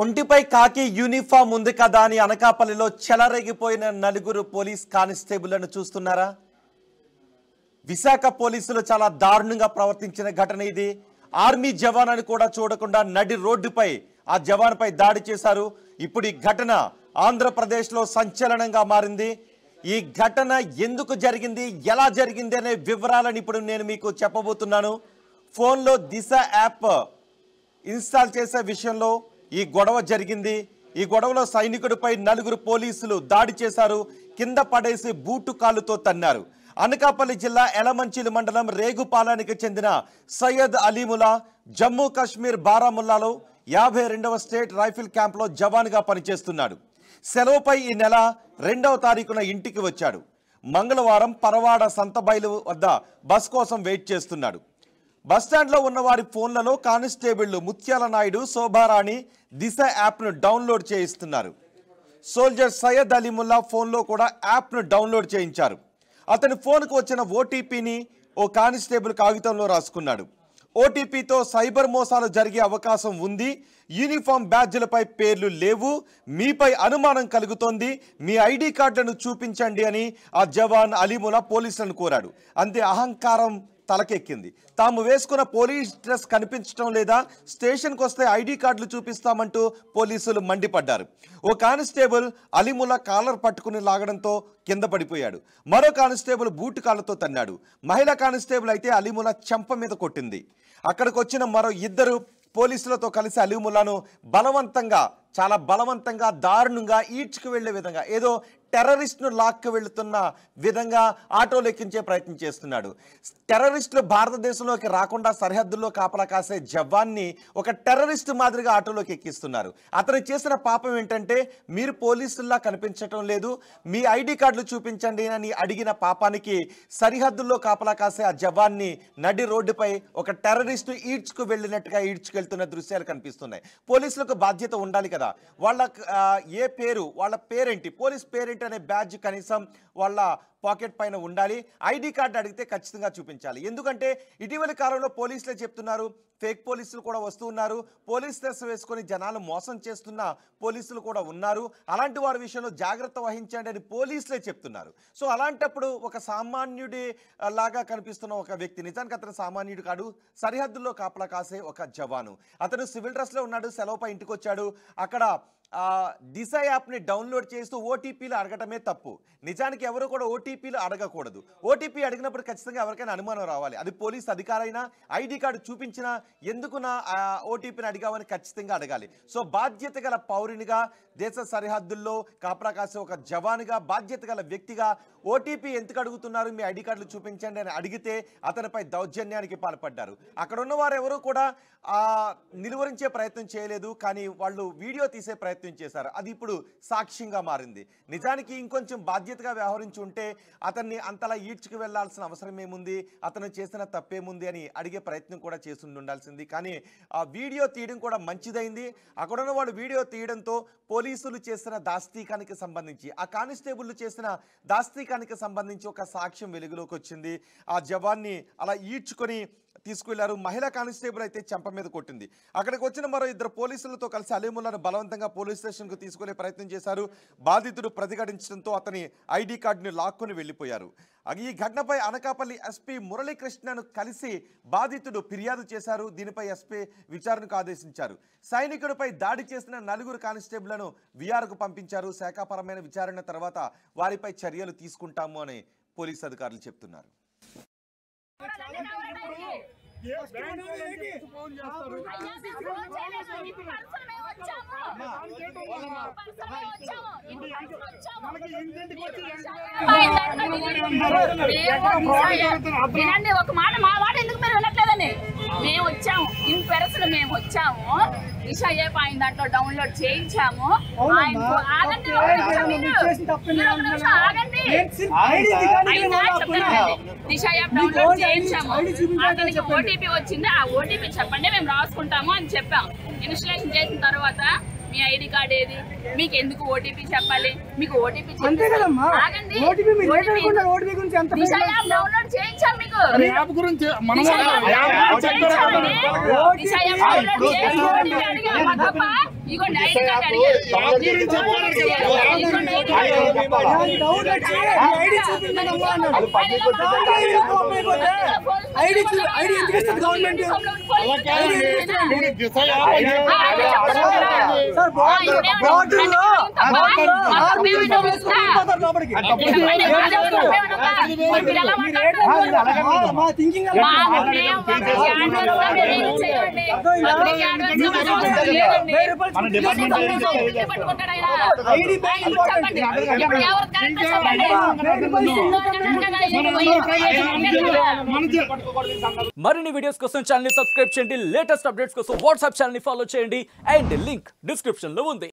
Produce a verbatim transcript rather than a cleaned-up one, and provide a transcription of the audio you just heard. ఒంటిపై కాకి యూనిఫామ్ ఉంది కదా అని అనకాపల్లిలో చెలరేగిపోయిన నలుగురు పోలీస్ కానిస్టేబుల్లను చూస్తున్నారా? విశాఖ పోలీసులు చాలా దారుణంగా ప్రవర్తించిన ఘటన ఇది. ఆర్మీ జవాన్ అని కూడా చూడకుండా నడి రోడ్డుపై ఆ జవాన్పై దాడి చేశారు. ఇప్పుడు ఈ ఘటన ఆంధ్రప్రదేశ్లో సంచలనంగా మారింది. ఈ ఘటన ఎందుకు జరిగింది, ఎలా జరిగింది అనే వివరాలను ఇప్పుడు నేను మీకు చెప్పబోతున్నాను. ఫోన్లో దిశ యాప్ ఇన్స్టాల్ చేసే విషయంలో ఈ గొడవ జరిగింది. ఈ గొడవలో సైనికుడిపై నలుగురు పోలీసులు దాడి చేశారు, కింద పడేసి బూటు కాలుతో తన్నారు. అనకాపల్లి జిల్లా ఎలమంచిలి మండలం రేగుపాలానికి చెందిన సయ్యద్ అలీ ముల్లా జమ్మూ కాశ్మీర్ బారాముల్లాలో యాభై రెండవ స్టేట్ రైఫిల్ క్యాంప్లో జవాన్గా పనిచేస్తున్నాడు. సెలవుపై ఈ నెల రెండవ తారీఖున ఇంటికి వచ్చాడు. మంగళవారం పరవాడ సంత బయలు వద్ద బస్ కోసం వెయిట్ చేస్తున్నాడు. బస్టాండ్లో ఉన్న వారి ఫోన్లలో కానిస్టేబుళ్లు ముత్యాల నాయుడు, శోభారాణి దిశ యాప్ను డౌన్లోడ్ చేయిస్తున్నారు. సోల్జర్ సయ్యద్ అలీ ముల్లా ఫోన్లో కూడా యాప్ను డౌన్లోడ్ చేయించారు. అతని ఫోన్కు వచ్చిన ఓటీపీని ఓ కానిస్టేబుల్ కాగితంలో రాసుకున్నాడు. ఓటీపీతో సైబర్ మోసాలు జరిగే అవకాశం ఉంది, యూనిఫామ్ బ్యాడ్జ్లపై పేర్లు లేవు, మీపై అనుమానం కలుగుతోంది, మీ ఐడి కార్డులను చూపించండి అని ఆ జవాన్ అలీ ముల్లా పోలీసులను కోరాడు. అంతే, అహంకారం తలకెక్కింది. తాము వేసుకున్న పోలీస్ డ్రెస్ కనిపించడం లేదా, స్టేషన్కి వస్తే ఐడి కార్డులు చూపిస్తామంటూ పోలీసులు మండిపడ్డారు. ఓ కానిస్టేబుల్ అలీ ముల్లా కాలర్ పట్టుకుని లాగడంతో కింద పడిపోయాడు. మరో కానిస్టేబుల్ బూటు కాళ్ళతో తన్నాడు. మహిళా కానిస్టేబుల్ అయితే అలీ ముల్లా చెంప మీద కొట్టింది. అక్కడికి వచ్చిన మరో ఇద్దరు పోలీసులతో కలిసి అలీ ముల్లాను బలవంతంగా, చాలా బలవంతంగా, దారుణంగా, ఈడ్చుకు వెళ్లే విధంగా, ఏదో టెర్రరిస్ట్ను లాక్కు వెళుతున్న విధంగా ఆటోలు ఎక్కించే ప్రయత్నం చేస్తున్నాడు. టెర్రరిస్టులు భారతదేశంలోకి రాకుండా సరిహద్దుల్లో కాపలా కాసే జవాన్ని ఒక టెర్రరిస్ట్ మాదిరిగా ఆటోలోకి ఎక్కిస్తున్నారు. అతను చేసిన పాపం ఏంటంటే, మీరు పోలీసుల్లా కనిపించటం లేదు, మీ ఐడి కార్డులు చూపించండి అని అడిగిన పాపానికి సరిహద్దుల్లో కాపలా కాసే ఆ జవాన్ని నడి రోడ్డుపై ఒక టెర్రరిస్టు ఈడ్చుకు వెళ్ళినట్టుగా ఈడ్చుకెళ్తున్న దృశ్యాలు కనిపిస్తున్నాయి. పోలీసులకు బాధ్యత ఉండాలి కదా. వాళ్ళ ఏ పేరు, వాళ్ళ పేరేంటి, పోలీస్ పేరేంటి అనే బ్యాడ్జ్ కనీసం వాళ్ళ పాకెట్ పైన ఉండాలి. ఐడి కార్డు అడిగితే ఖచ్చితంగా చూపించాలి. ఎందుకంటే ఇటీవలి కాలంలో పోలీసులే చెప్తున్నారు, ఫేక్ పోలీసులు కూడా వస్తూ ఉన్నారు, పోలీస్ డ్రెస్ వేసుకొని జనాలు మోసం చేస్తున్న పోలీసులు కూడా ఉన్నారు, అలాంటి వారి విషయంలో జాగ్రత్త వహించండి అని పోలీసులే చెప్తున్నారు. సో అలాంటప్పుడు ఒక సామాన్యుడి లాగా కనిపిస్తున్న ఒక వ్యక్తి, నిజానికి అతను సామాన్యుడు కాదు, సరిహద్దుల్లో కాపలా కాసే ఒక జవాను, అతను సివిల్ డ్రెస్లో ఉన్నాడు, సెలవుపై ఇంటికి వచ్చాడు. అక్కడ దిశ యాప్ని డౌన్లోడ్ చేస్తూ ఓటీపీలు అడగటమే తప్పు. నిజానికి ఎవరు కూడా ఓటీ ఓటీపీలు అడగకూడదు. ఓటీపీ అడిగినప్పుడు ఖచ్చితంగా ఎవరికైనా అనుమానం రావాలి. అది పోలీస్ అధికారైనా ఐడి కార్డు చూపించినా ఎందుకు నా ఓటీపీని అడిగావని ఖచ్చితంగా అడగాలి. సో బాధ్యతగల పౌరునిగా, దేశ సరిహద్దుల్లో కాపలా కాసే ఒక జవానుగా, బాధ్యతగల వ్యక్తిగా ఓటీపీ ఎందుకు అడుగుతున్నారు, మీ ఐడి కార్డులు చూపించండి అని అడిగితే అతనిపై దౌర్జన్యానికి పాల్పడ్డారు. అక్కడ ఉన్న వారు ఎవరు కూడా నిలువరించే ప్రయత్నం చేయలేదు, కానీ వాళ్ళు వీడియో తీసే ప్రయత్నం చేశారు. అది ఇప్పుడు సాక్ష్యంగా మారింది. నిజానికి ఇంకొంచెం బాధ్యతగా వ్యవహరించి ఉంటే అతన్ని అంతలా ఈడ్చుకు వెళ్లాల్సిన అవసరం ఏముంది, అతను చేసిన తప్పేముంది అని అడిగే ప్రయత్నం కూడా చేసి ఉండాల్సింది. కానీ ఆ వీడియో తీయడం కూడా మంచిదైంది. అక్కడ ఉన్న వాళ్ళు వీడియో తీయడంతో పోలీసులు చేసిన దాస్తీకానికి సంబంధించి, ఆ కానిస్టేబుల్ చేసిన దాస్తీకానికి సంబంధించి ఒక సాక్ష్యం వెలుగులోకి వచ్చింది. ఆ జవాన్ని అలా ఈడ్చుకొని తీసుకువెళ్లారు. మహిళా కానిస్టేబుల్ అయితే చెంప మీద కొట్టింది. అక్కడికి వచ్చిన మరో ఇద్దరు పోలీసులతో కలిసి అలీముల్లాను బలవంతంగా పోలీస్ స్టేషన్కు తీసుకునే ప్రయత్నం చేశారు. బాధితుడు ప్రతిఘటించడంతో అతని ఐడి కార్డుని లాక్కొని వెళ్ళిపోయారు. ఈ ఘటనపై అనకాపల్లి ఎస్పీ మురళీకృష్ణను కలిసి బాధితుడు ఫిర్యాదు చేశారు. దీనిపై ఎస్పీ విచారణకు ఆదేశించారు. సైనికుడిపై దాడి చేసిన నలుగురు కానిస్టేబుల్లను విఆర్కు పంపించారు. శాఖాపరమైన విచారణ తర్వాత వారిపై చర్యలు తీసుకుంటాము అని పోలీసు అధికారులు చెప్తున్నారు. వినండి ఒక మాట, మా మాట ఎందుకు మీరు వినట్లేదని, మేము వచ్చాము, ఇన్ పెర్సన్ మేము వచ్చాము, విషా యాప్ ఆయన దాంట్లో డౌన్లోడ్ చేయించాము. ఆగండి ఆగండి దిశా యాప్ డౌన్లోడ్ చేయించాము, అతనికి ఓటీపీ వచ్చింది, ఆ ఓటీపీ చెప్పండి మేము రాసుకుంటాము అని చెప్పాము. ఇన్స్టలేషన్ చేసిన తర్వాత మీ ఐడి కార్డ్ ఏది, మీకు ఎందుకు ఓటీపీ చెప్పాలి, మీకు ఓటీపీ గవర్నమెంట్ सर बहुत मरिन्नी वीडियोस कोसम चैनल सब्सक्राइब चेयंडी, लेटेस्ट अपडेट्स कोसम व्हाट्सएप चैनल फॉलो चेयंडी एंड लिंक डिस्क्रिप्शन లో ఉంది.